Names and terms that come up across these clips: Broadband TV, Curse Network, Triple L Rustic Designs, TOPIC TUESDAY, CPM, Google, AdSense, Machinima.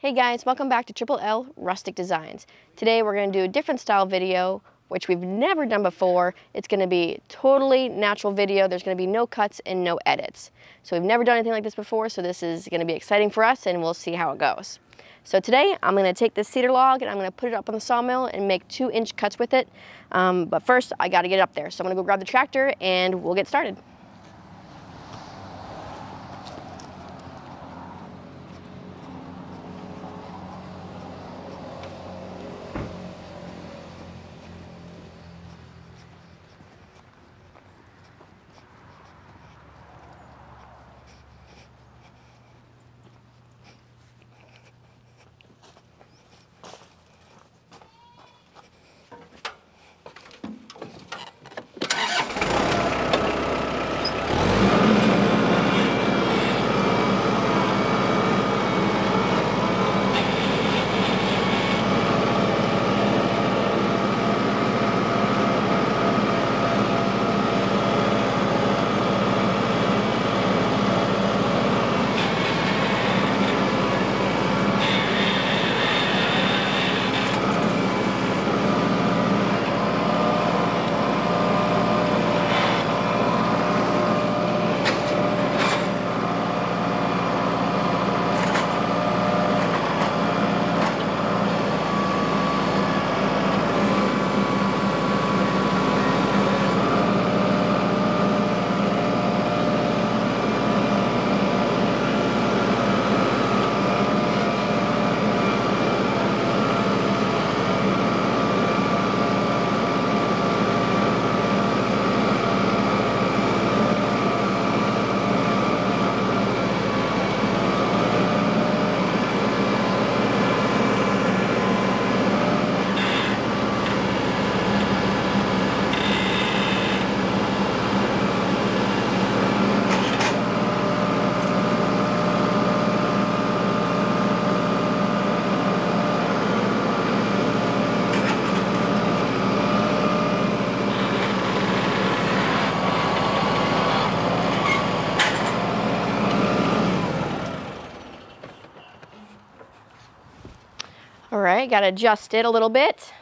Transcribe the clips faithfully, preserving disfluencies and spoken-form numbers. Hey guys, welcome back to Triple L Rustic Designs. Today we're going to do a different style video, which we've never done before. It's going to be totally natural video. There's going to be no cuts and no edits. So we've never done anything like this before, so this is going to be exciting for us and we'll see how it goes. So today I'm going to take this cedar log and I'm going to put it up on the sawmill and make two inch cuts with it. Um, but first I got to get it up there. So I'm going to go grab the tractor and we'll get started. All right, got to adjust it a little bit.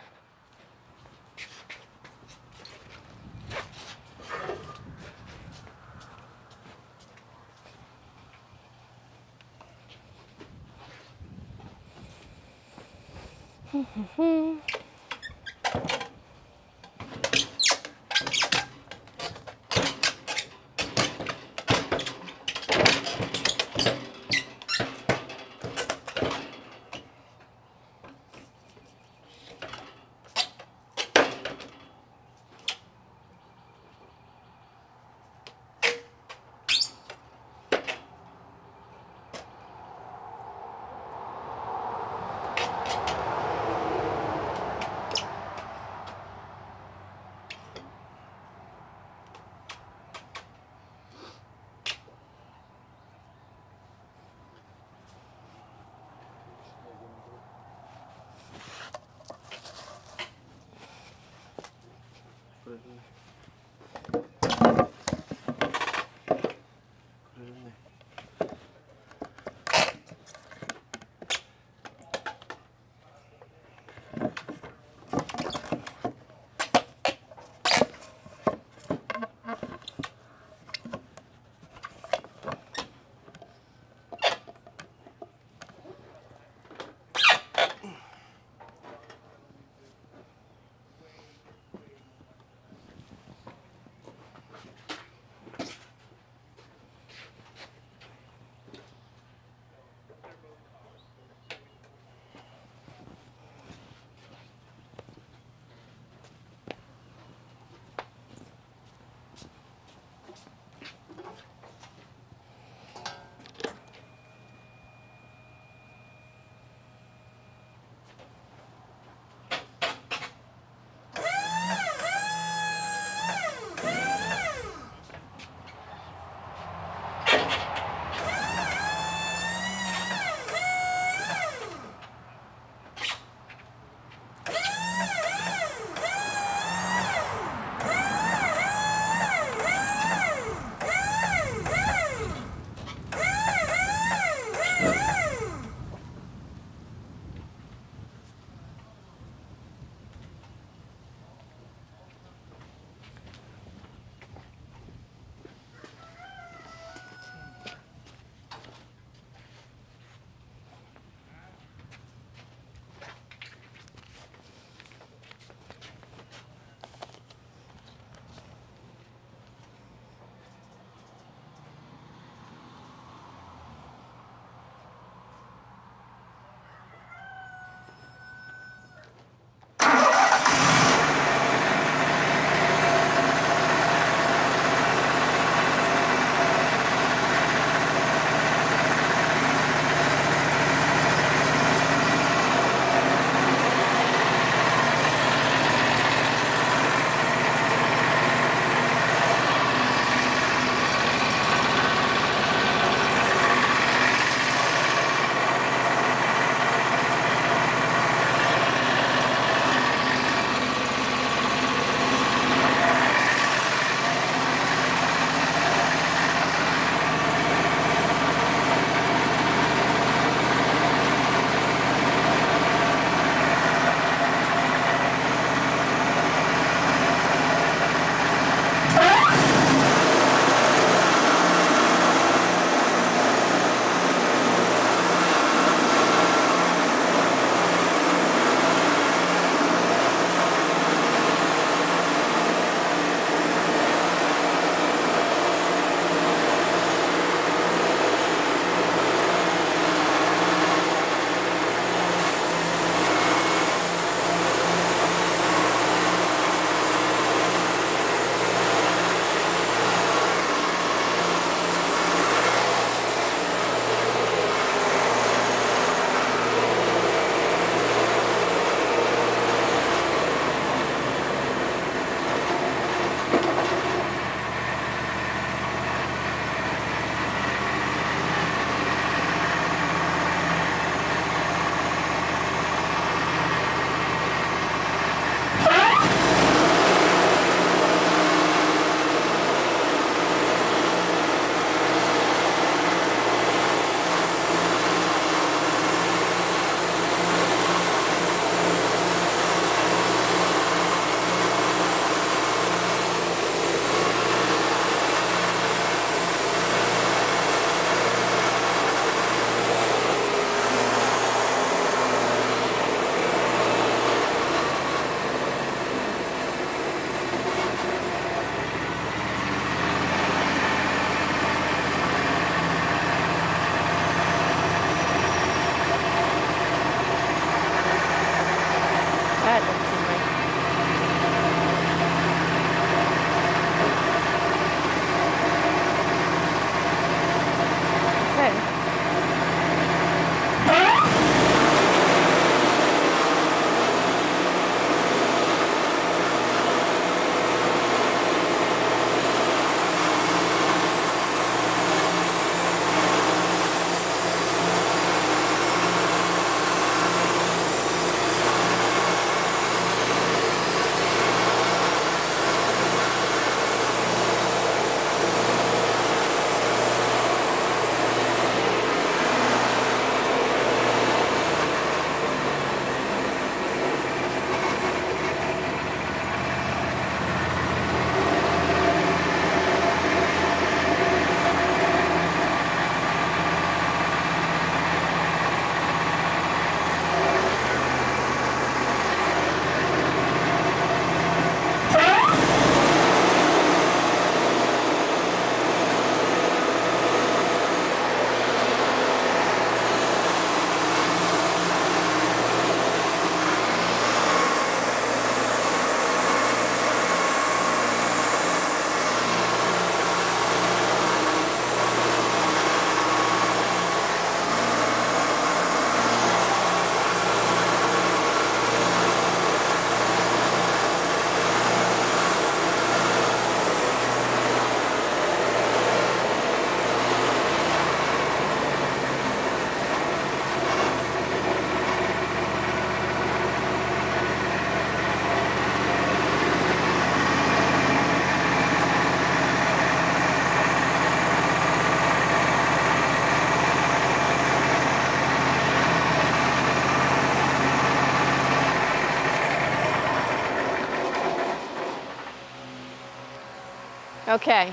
Okay,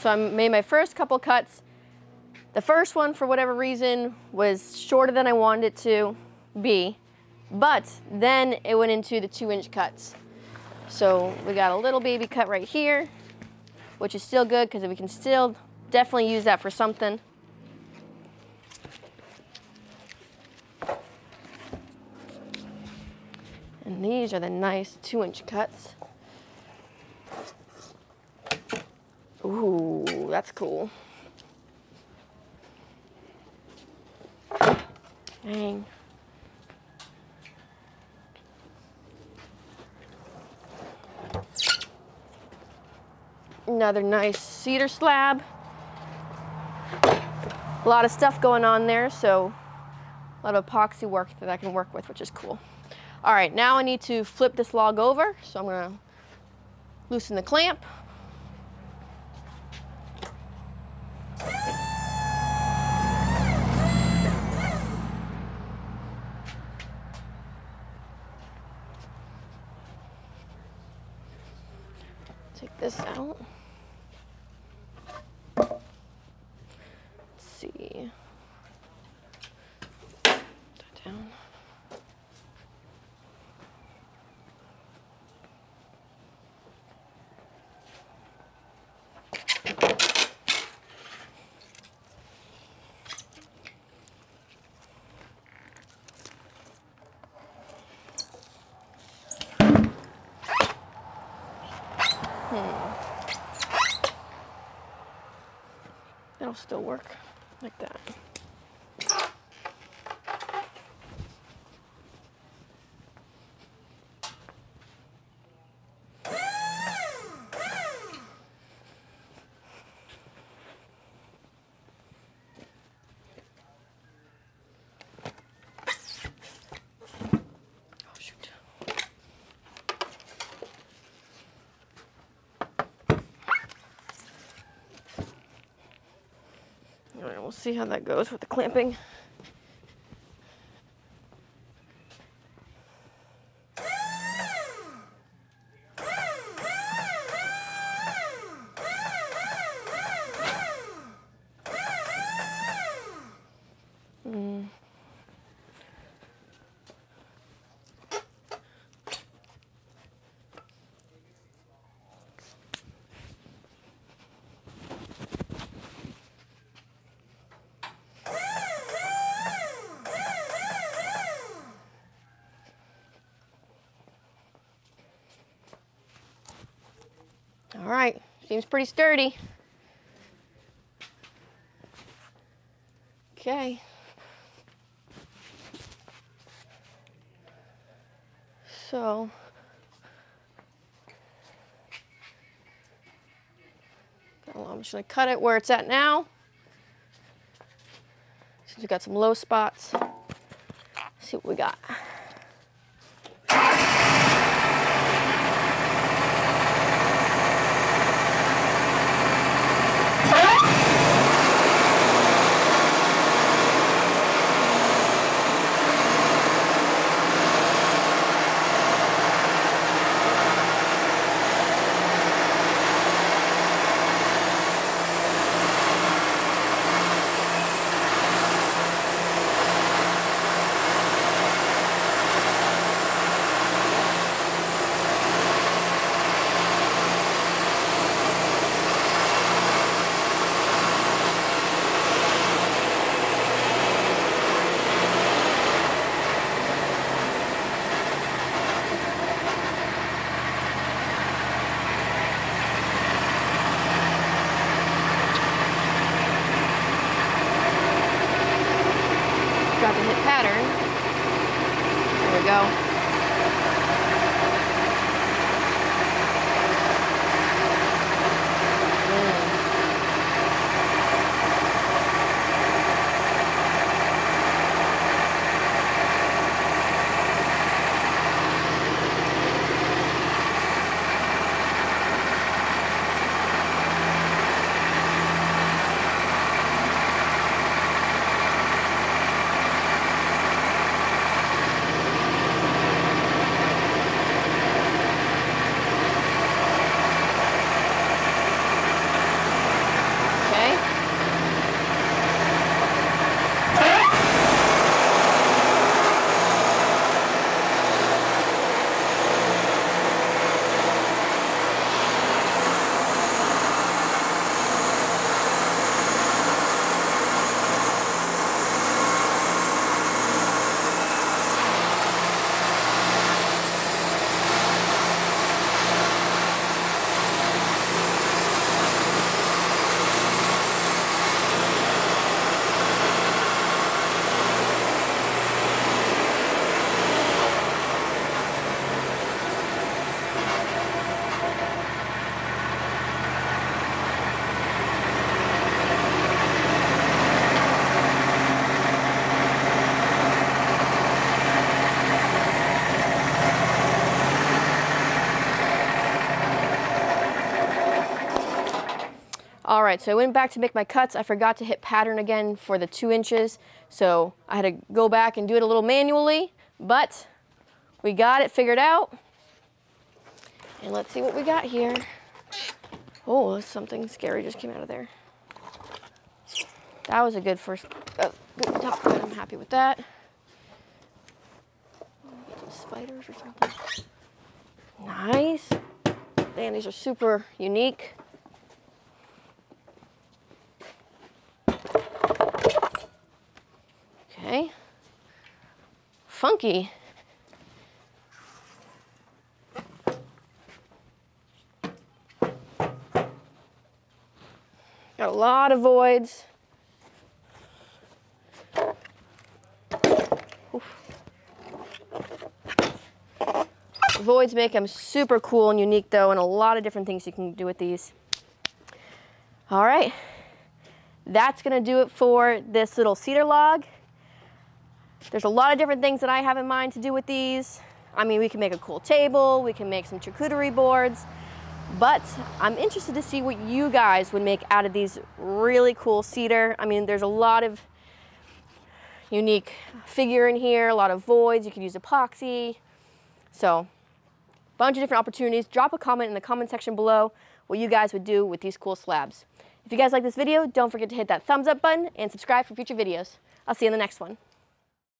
so I made my first couple cuts. The first one, for whatever reason, was shorter than I wanted it to be, but then it went into the two inch cuts. So we got a little baby cut right here, which is still good because we can still definitely use that for something. And these are the nice two inch cuts. Ooh, that's cool. Dang. Another nice cedar slab. A lot of stuff going on there, so a lot of epoxy work that I can work with, which is cool. All right, now I need to flip this log over, so I'm gonna loosen the clamp. Take this out. Let's see. Put that down. That'll still work like that. We'll see how that goes with the clamping. Mm. All right, seems pretty sturdy. Okay. So, I'm just gonna cut it where it's at now. Since we've got some low spots, let's see what we got. Got to hit pattern. There we go. All right, so I went back to make my cuts. I forgot to hit pattern again for the two inches. So I had to go back and do it a little manually, but we got it figured out. And let's see what we got here. Oh, something scary just came out of there. That was a good first, uh, good top cut. I'm happy with that. Some spiders or something. Nice. Man, these are super unique. Okay. Funky. Got a lot of voids. Voids make them super cool and unique though, and a lot of different things you can do with these. All right, that's gonna do it for this little cedar log. There's a lot of different things that I have in mind to do with these. I mean, we can make a cool table, we can make some charcuterie boards, but I'm interested to see what you guys would make out of these really cool cedar. I mean, there's a lot of unique figure in here, a lot of voids, you can use epoxy. So, bunch of different opportunities. Drop a comment in the comment section below what you guys would do with these cool slabs. If you guys like this video, don't forget to hit that thumbs up button and subscribe for future videos. I'll see you in the next one.